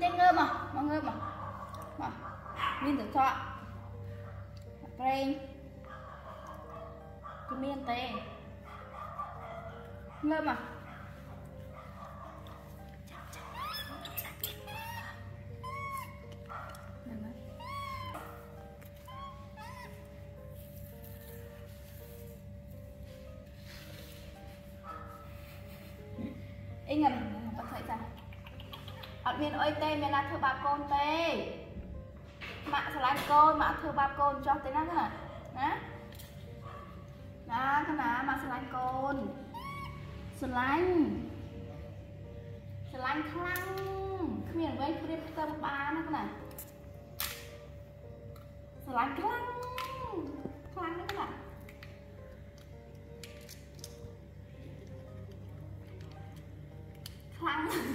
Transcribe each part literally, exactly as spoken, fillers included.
mình đang ngơ mà mọi người mà mà mình tự chọn brain cái miên tê ngơ mà anh em mình bắt thấy rằng ở miền ơi tê mình là thưa bà con tê mạ sẽ là con mạ thưa bà con cho tới nó thế này á đó cái nào mạ sẽ là con sẽ là sẽ là khăn miền với cái tâm ba nó thế này sẽ là khăn khăn thế này khăn khăn nữa con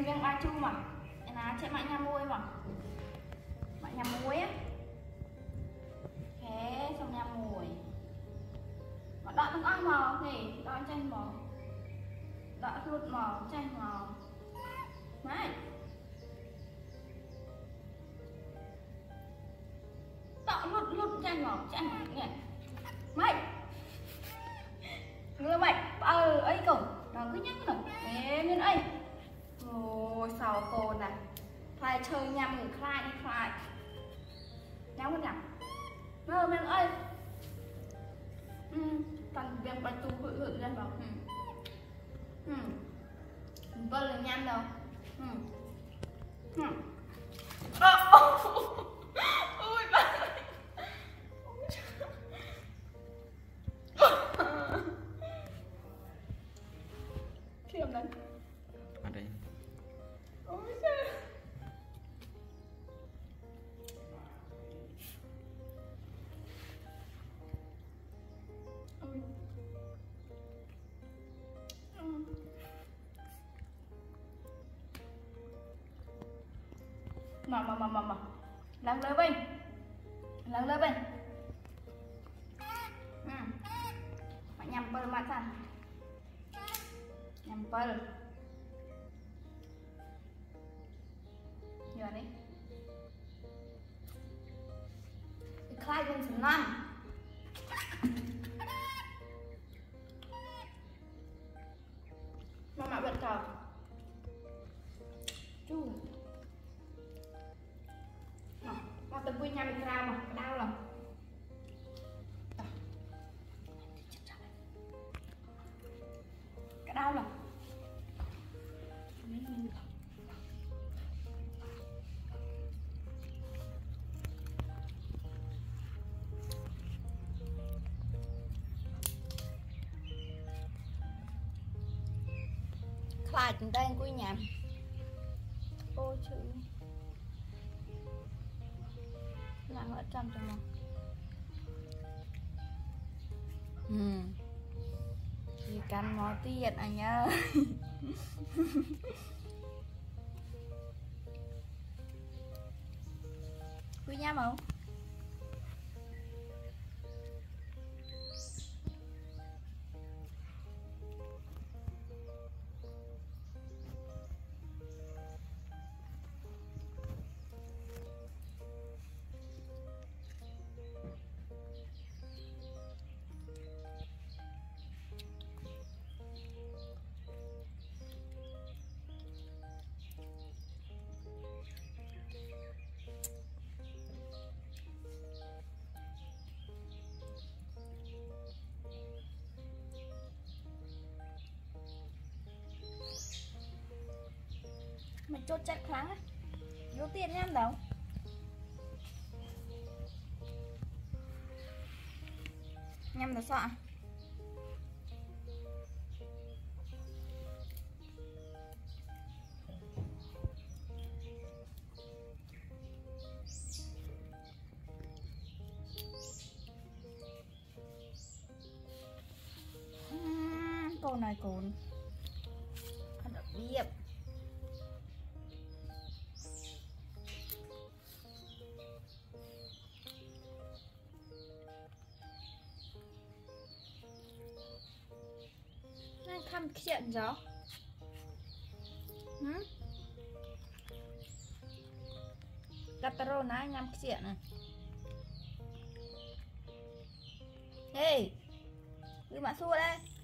nhằm ba chu mà, là chế mãi nhằm môi mà, mãi nhằm môi á, thế xong nhằm môi, mà đọt từng ăn mò thì đọt chanh mò, đọt ruột mò chanh mò, này, đọt ruột ruột chanh mò chanh mò nhỉ, mày, người mày, ờ ấy cổng, nó cứ nhắc cổng, thế nên ấy. Ôi sao cô này khai chơi nhằm người khai đi khai nhắm cái nào mơ mình ơi ừ toàn việc bạch tu hụi hụi lên vào ừ vâng là nhằm đâu ừ ừ ôi bà khi em đánh ở đây mà mà mà mà mà làm lấy bên làm lấy bên ừ. Mà nhằm bơ mặt ra nhằm bơ nhờ đấy khai bên sườn năm mà mẹ bật cờ chú mà tôi vui nhau mình ra mà đau lòng cái đau lòng khai chúng ta vui nhau ô chữ là ở trong trong lòng ừ thì cắn mó tiệt anh ơi Vui nham không? Mình chốt chặt khoáng á, vô tiền nha em đâu. Nhằm được sợ. Uhm, con này cồn. Thật là biếp. Thăm chuyện gió Cataro nãy nhằm chuyện này. Hey, cứ bạn xua đây.